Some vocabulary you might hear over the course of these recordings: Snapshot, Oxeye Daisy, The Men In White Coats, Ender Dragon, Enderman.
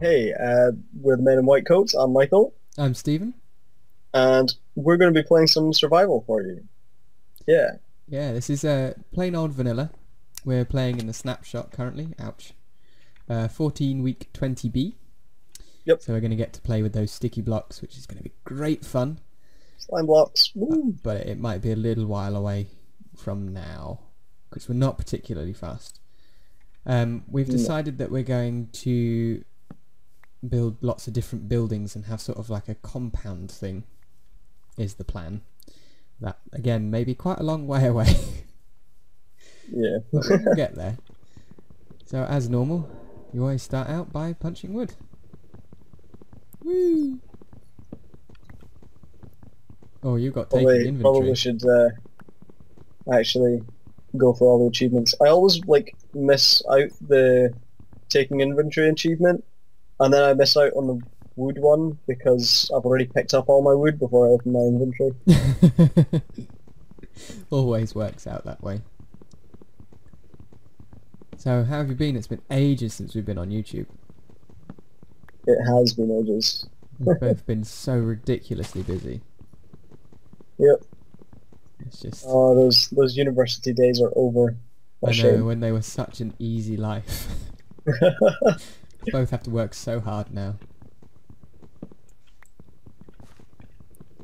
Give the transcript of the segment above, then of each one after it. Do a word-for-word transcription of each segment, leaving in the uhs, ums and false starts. Hey, uh, we're the Men in White Coats. I'm Michael. I'm Stephen. And we're going to be playing some survival for you. Yeah. Yeah, this is uh, plain old vanilla. We're playing in the snapshot currently. Ouch. Uh, fourteen week twenty B. Yep. So we're going to get to play with those sticky blocks, which is going to be great fun. Slime blocks. Woo. But it might be a little while away from now, because we're not particularly fast. Um, we've decided that we're going to build lots of different buildings and have sort of like a compound thing is the plan. That, again, may be quite a long way away. Yeah. But we'll get there. So, as normal, you always start out by punching wood. Woo! Oh, you got taken inventory. Probably should uh, actually go for all the achievements. I always, like, miss out the taking inventory achievement, and then I miss out on the wood one because I've already picked up all my wood before I open my inventory. Always works out that way. So, how have you been? It's been ages since we've been on YouTube. It has been ages. We've both been so ridiculously busy. Yep. It's just... Oh, those, those university days are over. I know, when they were such an easy life. Both have to work so hard now.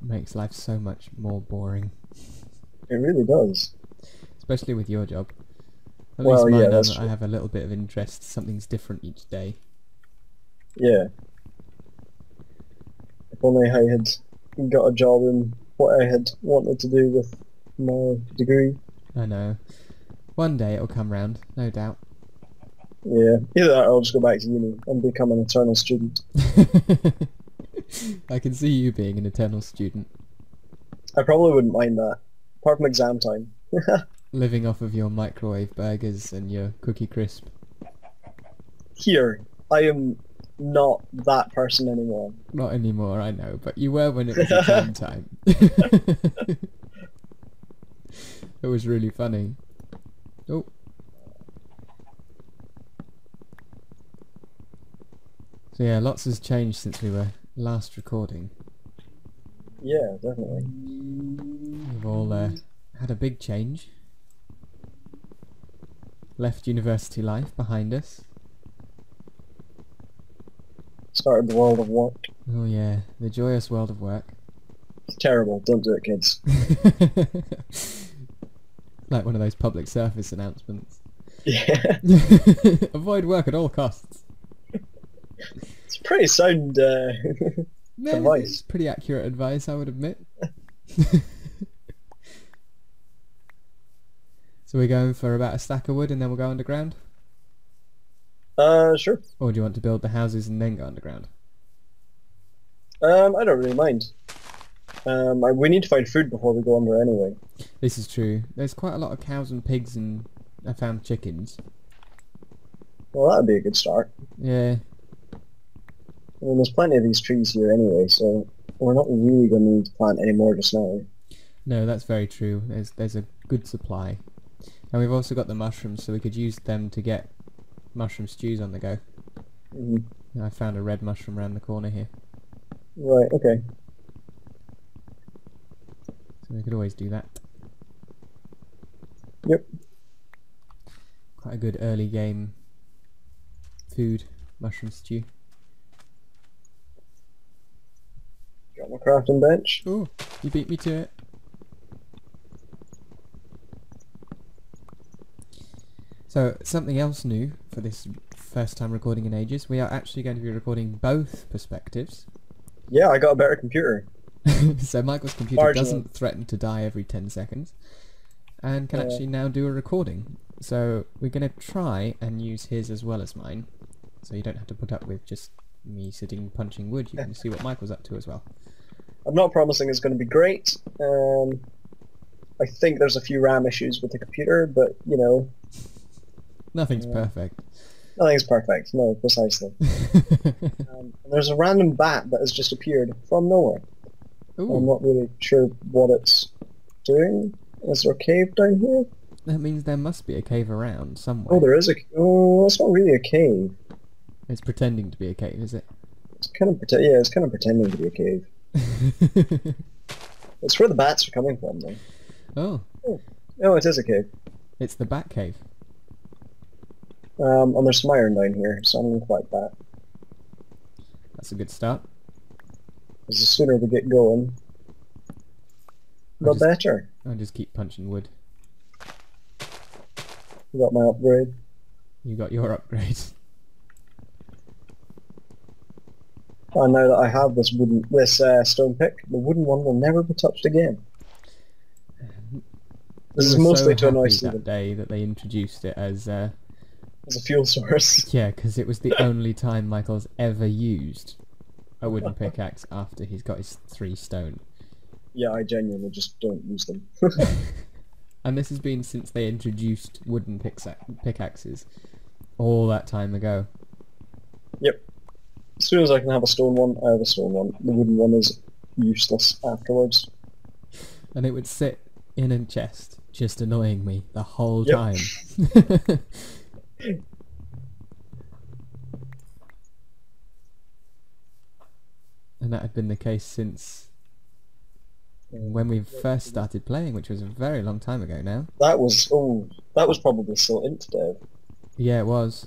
Makes life so much more boring. It really does. Especially with your job. At well, least mine, yeah, that's I true. have a little bit of interest. Something's different each day. Yeah. If only I had got a job in what I had wanted to do with my degree. I know. One day it'll come round, no doubt. Yeah, either that or I'll just go back to uni and become an eternal student. I can see you being an eternal student. I probably wouldn't mind that, apart from exam time. Living off of your microwave burgers and your cookie crisp. Here, I am not that person anymore. Not anymore, I know, but you were when it was exam time. It was really funny. Oh. So yeah, lots has changed since we were last recording. Yeah, definitely. We've all uh, had a big change. Left university life behind us. Started the world of work. Oh yeah, the joyous world of work. It's terrible, don't do it, kids. Like one of those public service announcements. Yeah. Avoid work at all costs. It's pretty sound uh, no, advice. It's pretty accurate advice, I would admit. So we're going for about a stack of wood and then we'll go underground? Uh, sure. Or do you want to build the houses and then go underground? Um, I don't really mind. Um, I, we need to find food before we go under anyway. This is true. There's quite a lot of cows and pigs and I found chickens. Well, that'd be a good start. Yeah. I mean, there's plenty of these trees here anyway, so we're not really going to need to plant any more just now. No, that's very true. There's there's a good supply. And we've also got the mushrooms, so we could use them to get mushroom stews on the go. Mm. And I found a red mushroom around the corner here. Right, okay. So we could always do that. Yep. Quite a good early game food, mushroom stew. Got my crafting bench. Oh, you beat me to it. So, something else new for this first time recording in ages, we are actually going to be recording both perspectives. Yeah, I got a better computer. So Michael's computer Marginal. doesn't threaten to die every ten seconds, and can uh, actually now do a recording. So we're going to try and use his as well as mine, so you don't have to put up with just me sitting punching wood. You can see what Michael's up to as well. I'm not promising it's going to be great. Um, I think there's a few RAM issues with the computer, but you know, nothing's uh, perfect. Nothing's perfect. No, precisely. um, there's a random bat that has just appeared from nowhere. Ooh. I'm not really sure what it's doing. Is there a cave down here? That means there must be a cave around somewhere. Oh, there is a... Oh, it's not really a cave. It's pretending to be a cave, is it? It's kind of pretend. Yeah, it's kind of pretending to be a cave. It's where the bats are coming from, though. Oh. Oh, no, it is a cave. It's the bat cave. Um, and there's some iron down here, so I'm gonna fight that. That's a good start. Because the sooner we get going, the better. I'll just keep punching wood. You got my upgrade. You got your upgrade. And now that I have this wooden, this uh, stone pick, the wooden one will never be touched again. This we is mostly so to annoy Stephen. Day that they introduced it as uh, as a fuel source. Yeah, because it was the only time Michael's ever used a wooden pickaxe after he's got his three stone. Yeah, I genuinely just don't use them. And this has been since they introduced wooden pickaxes all that time ago. Yep. As soon as I can have a stone one, I have a stone one. The wooden one is useless afterwards. And it would sit in a chest, just annoying me the whole yep. time. And that had been the case since when we first started playing, which was a very long time ago now. That was oh, that was probably still in today. Yeah, it was.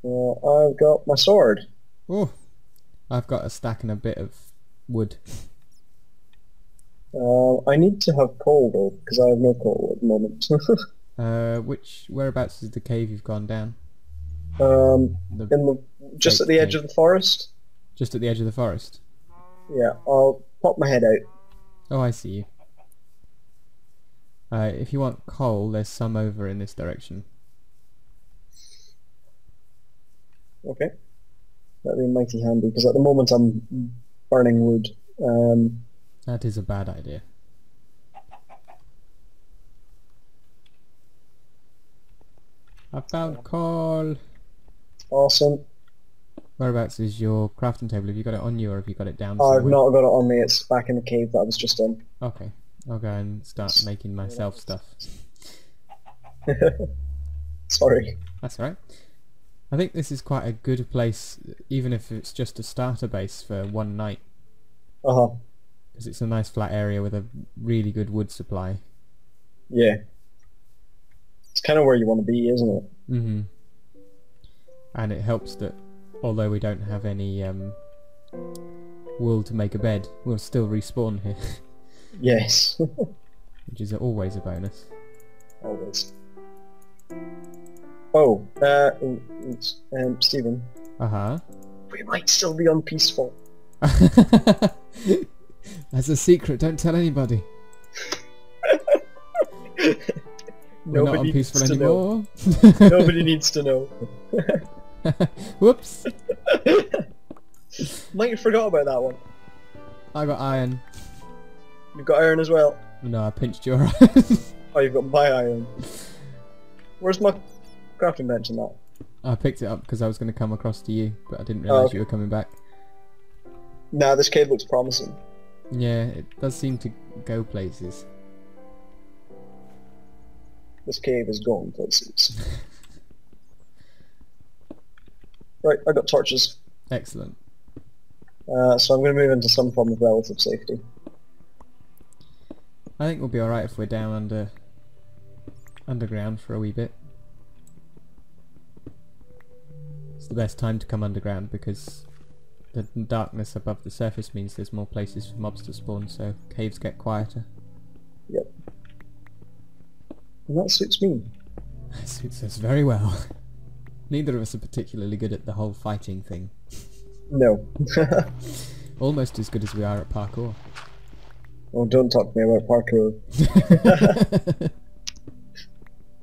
Well, I've got my sword. Oh, I've got a stack and a bit of wood. Uh, I need to have coal though, because I have no coal at the moment. uh, which whereabouts is the cave you've gone down? Um, the in the just at the edge cave. of the forest. Just at the edge of the forest. Yeah, I'll pop my head out. Oh, I see you. Uh, if you want coal, there's some over in this direction. Okay. That'd be mighty handy, because at the moment I'm burning wood. Um, that is a bad idea. I found coal! Awesome. Whereabouts is your crafting table? Have you got it on you, or have you got it down? I've not got it on me, it's back in the cave that I was just in. Okay, I'll go and start making myself stuff. Sorry. That's alright. I think this is quite a good place, even if it's just a starter base for one night. Uh-huh. Because it's a nice flat area with a really good wood supply. Yeah. It's kind of where you want to be, isn't it? Mm-hmm. And it helps that although we don't have any um, wool to make a bed, we'll still respawn here. Yes. Which is always a bonus. Always. Oh, uh, it's, um, Stephen. Uh-huh. We might still be on peaceful. That's a secret, don't tell anybody. We're Nobody not on peaceful needs anymore. To know. Nobody needs to know. Whoops. Might have forgot about that one. I got iron. You've got iron as well? No, I pinched your iron. Oh, you've got my iron. Where's my crafting bench and that? I picked it up because I was going to come across to you, but I didn't realise oh, okay. you were coming back. Nah, this cave looks promising. Yeah, it does seem to go places. This cave is going places. Right, I got torches. Excellent. Uh, so I'm going to move into some form of relative safety. I think we'll be alright if we're down under underground for a wee bit. It's the best time to come underground because the darkness above the surface means there's more places for mobs to spawn, so caves get quieter. Yep. And that suits me. That suits us very well. Neither of us are particularly good at the whole fighting thing. No. Almost as good as we are at parkour. Oh, don't talk to me about parkour.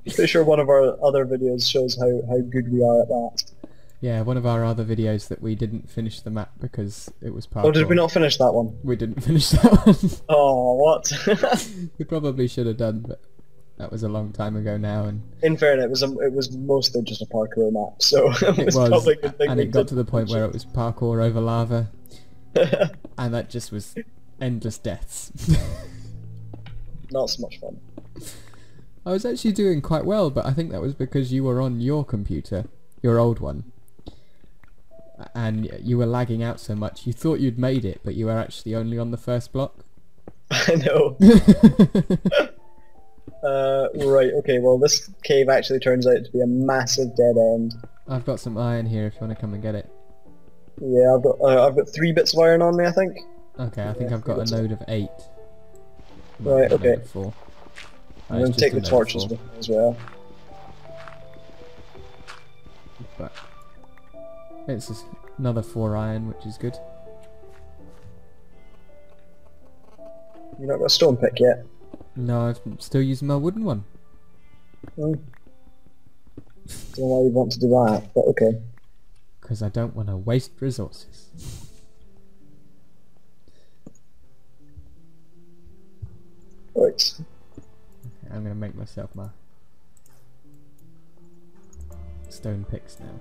Pretty sure one of our other videos shows how, how good we are at that. Yeah, one of our other videos that we didn't finish the map because it was parkour. Oh, did we not finish that one? We didn't finish that one. Oh, what? We probably should have done, but... that was a long time ago now, and in fairness, it was a, it was mostly just a parkour map, so it was, it was probably a good thing. And it got to the point where it was parkour over lava, and that just was endless deaths. Not so much fun. I was actually doing quite well, but I think that was because you were on your computer, your old one, and you were lagging out so much. You thought you'd made it, but you were actually only on the first block. I know. uh, right, okay, well this cave actually turns out to be a massive dead end. I've got some iron here if you want to come and get it. Yeah, I've got uh, I've got three bits of iron on me, I think. Okay, I think yeah, I've got a load of eight. Well, right, okay. Four. I'm going to take the torches with me as well. But it's just another four iron, which is good. You've not got a stone pick yet? No, I'm still using my wooden one. Mm. Don't know why you want to do that, but okay. Because I don't want to waste resources. Right. Okay, I'm going to make myself my stone picks now.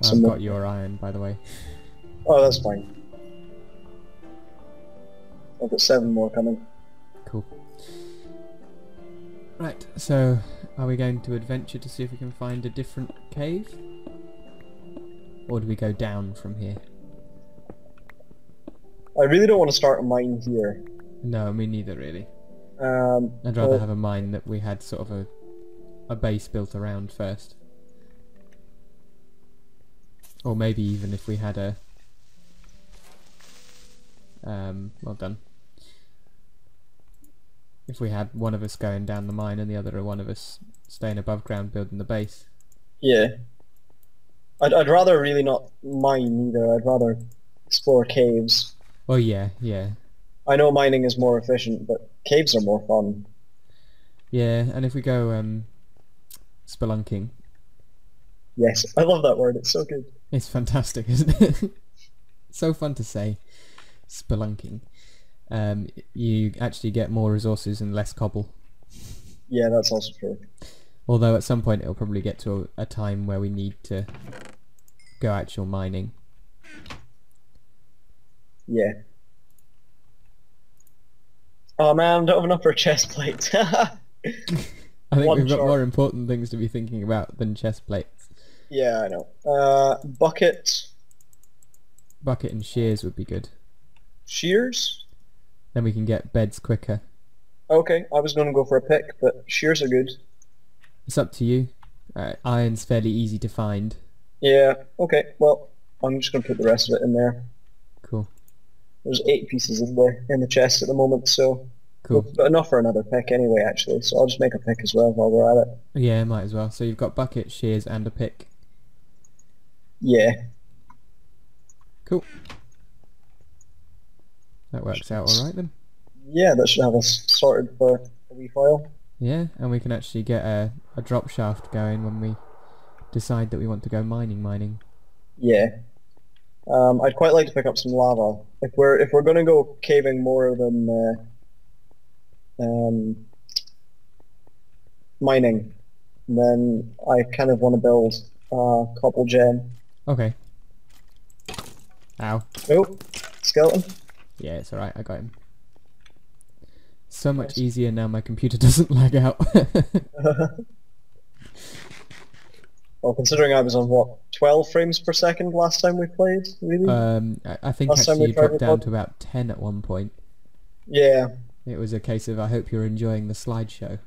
I've somewhere. got your iron, by the way. Oh, that's fine. I've got seven more coming. Cool. Right, so are we going to adventure to see if we can find a different cave? Or do we go down from here? I really don't want to start a mine here. No, me neither, really. Um, I'd rather well, have a mine that we had sort of a, a base built around first. Or maybe even if we had a... Um, well done. If we had one of us going down the mine and the other one of us staying above ground building the base. Yeah. I'd, I'd rather really not mine either, I'd rather explore caves. Oh yeah, yeah. I know mining is more efficient, but caves are more fun. Yeah, and if we go um, spelunking. Yes, I love that word, it's so good. It's fantastic, isn't it? So fun to say. Spelunking. Um, you actually get more resources and less cobble. Yeah, that's also true. Although at some point it'll probably get to a, a time where we need to go actual mining. Yeah. Oh man, I don't have enough for a chest plate. I think One we've got short. more important things to be thinking about than chest plates. Yeah, I know. Uh, bucket. Bucket and shears would be good. Shears? Then we can get beds quicker. Okay, I was going to go for a pick, but shears are good. It's up to you. Uh, iron's fairly easy to find. Yeah, okay, well, I'm just going to put the rest of it in there. Cool. There's eight pieces in the, in the chest at the moment, so... Cool. We've got enough for another pick anyway, actually, so I'll just make a pick as well while we're at it. Yeah, might as well. So you've got bucket, shears, and a pick. Yeah. Cool. That works out alright then. Yeah, that should have us sorted for a wee while. Yeah, and we can actually get a, a drop shaft going when we decide that we want to go mining mining. Yeah. Um, I'd quite like to pick up some lava. If we're if we're gonna go caving more than uh, um, mining, then I kind of want to build a copper gem. Okay. Ow. Oh, skeleton. Yeah, it's alright, I got him. So much nice. easier now my computer doesn't lag out. Well, considering I was on, what, twelve frames per second last time we played, really? Um, I, I think last actually you dropped down to about ten at one point. Yeah. It was a case of, I hope you're enjoying the slideshow.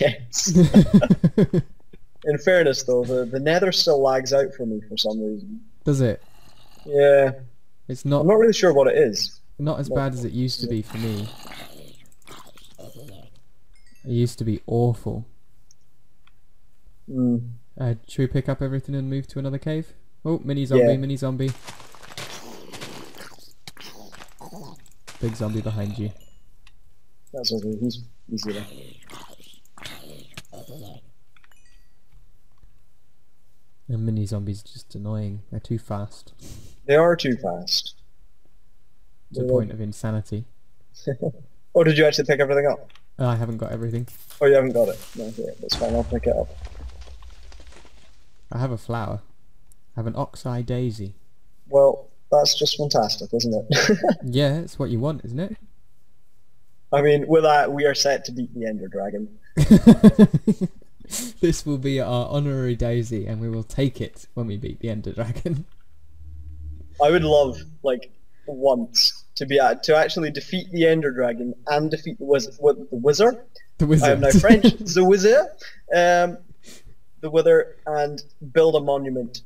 Yes. In fairness, though, the, the nether still lags out for me for some reason. Does it? Yeah. It's not. I'm not really sure what it is. Not as bad as it used to be for me. It used to be awful. Mm. Uh, should we pick up everything and move to another cave? Oh, mini zombie, yeah. mini zombie. Big zombie behind you. That's okay. He's easy there. The mini zombies are just annoying. They're too fast. They are too fast. To the point of insanity. Oh, did you actually pick everything up? Uh, I haven't got everything. Oh, you haven't got it? No, okay, that's fine, I'll pick it up. I have a flower. I have an Oxeye Daisy. Well, that's just fantastic, isn't it? Yeah, it's what you want, isn't it? I mean, with that, we are set to beat the Ender Dragon. This will be our honorary daisy, and we will take it when we beat the Ender Dragon. I would love, like, once to be at, to actually defeat the Ender Dragon and defeat the wizard. What, the wizard? The wizard. I am now French. The wizard. Um, the wither, and build a monument.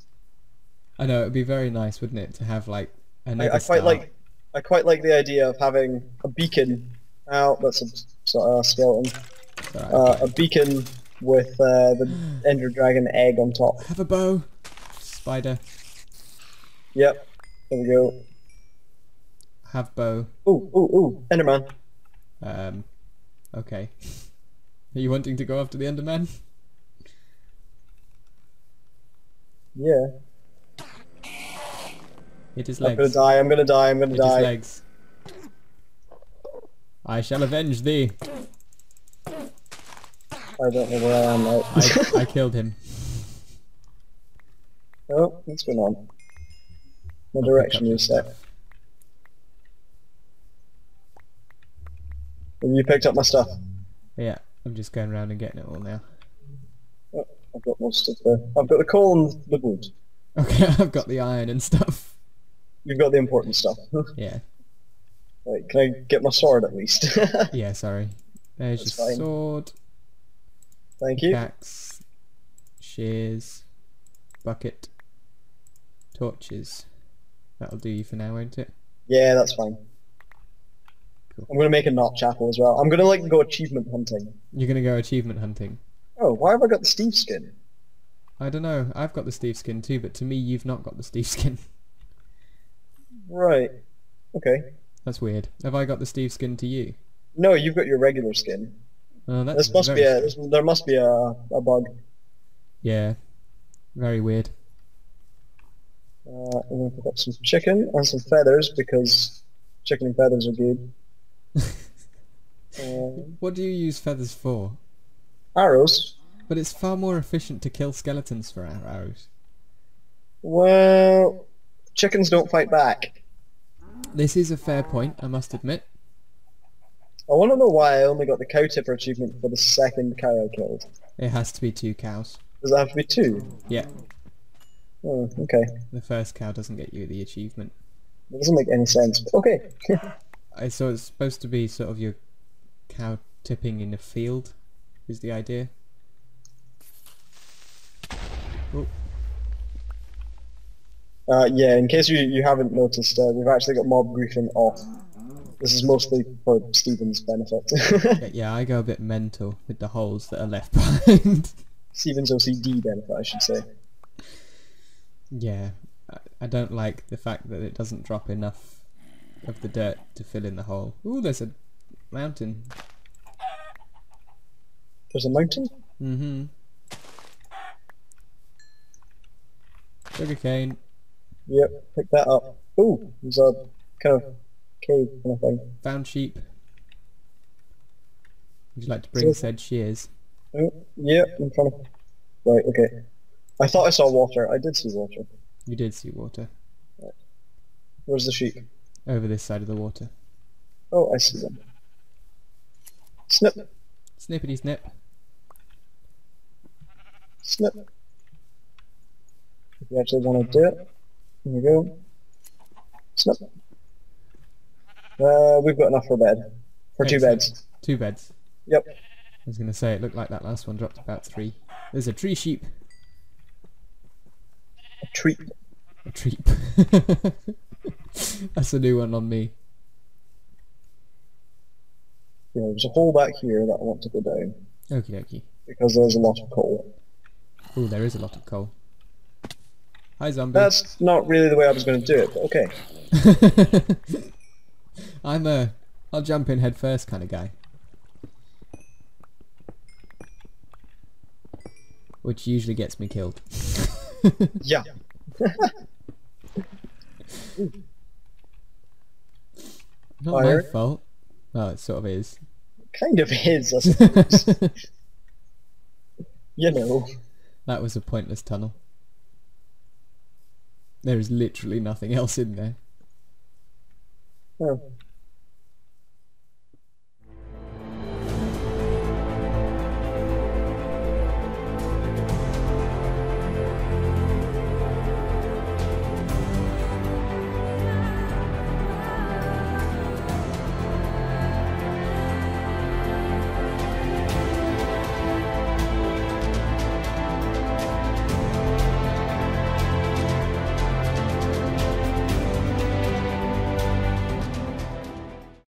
I know, it would be very nice, wouldn't it, to have like another I, I quite star. like. I quite like the idea of having a beacon. Out. Oh, that's a sort of skeleton. Right, uh, a beacon with uh, the Ender Dragon egg on top. Have a bow, spider. Yep. There we go. Have bow. Ooh, ooh, ooh! Enderman. Um. Okay. Are you wanting to go after the Enderman? Yeah. Hit his legs. I'm gonna die, I'm gonna die, I'm gonna Hit die. His legs. I shall avenge thee. I don't know where I am now. I, I killed him. Oh, what's going on? What direction is that? Have you picked up my stuff? Yeah, I'm just going around and getting it all now. Oh, I've got more stuff there. I've got the coal and the wood. Okay, I've got the iron and stuff. You've got the important stuff. Yeah. Right, can I get my sword at least? Yeah, sorry. There's That's your fine. sword. Thank you. Axe, shears, bucket, torches. That'll do you for now, won't it? Yeah, that's fine. Cool. I'm gonna make a knot chapel as well. I'm gonna like go achievement hunting. You're gonna go achievement hunting. Oh, why have I got the Steve skin? I don't know. I've got the Steve skin too, but to me, you've not got the Steve skin. Right. Okay. That's weird. Have I got the Steve skin to you? No, you've got your regular skin. Oh, that's this must be a, this, there must be a, a bug. Yeah. Very weird. Uh, I'm going to pick up some chicken and some feathers, because chicken and feathers are good. um, what do you use feathers for? Arrows. But it's far more efficient to kill skeletons for arrows. Well, chickens don't fight back. This is a fair point, I must admit. I want to know why I only got the cow tipper achievement for the second cow I killed. It has to be two cows. Does it have to be two? Yeah. Oh, okay. The first cow doesn't get you the achievement. It doesn't make any sense. Okay. I So it's supposed to be sort of your cow tipping in the field, is the idea. Oh. Uh, yeah, in case you, you haven't noticed, uh, we've actually got mob griefing off. This is mostly for Stephen's benefit. yeah, yeah, I go a bit mental with the holes that are left behind. Stephen's O C D benefit, I should say. Yeah, I, I don't like the fact that it doesn't drop enough of the dirt to fill in the hole. Ooh, there's a mountain. There's a mountain? Mm-hmm. Sugarcane. Yep, pick that up. Ooh, there's a kind of cave kind of thing. Found sheep. Would you like to bring said shears? Oh, yep, in front of... Right, okay. I thought I saw water. I did see water. You did see water. Right. Where's the sheep? Over this side of the water. Oh, I see them. Snip. Snippity snip. Snip. If you actually want to do it. There we go. Snip. Uh, we've got enough for a bed. For Excellent. two beds. Two beds. Yep. I was going to say, it looked like that last one dropped about three. There's a tree sheep. A treep. A treep. That's a new one on me. Yeah, there's a hole back here that I want to go down. Okie dokie. Because there's a lot of coal. Oh, there is a lot of coal. Hi, zombie. That's not really the way I was going to do it, but okay. I'm a... I'll jump in head first kind of guy. Which usually gets me killed. Yeah. Not Fire. my fault. Oh, it sort of is. Kind of is, I suppose. You know. That was a pointless tunnel. There is literally nothing else in there. Oh.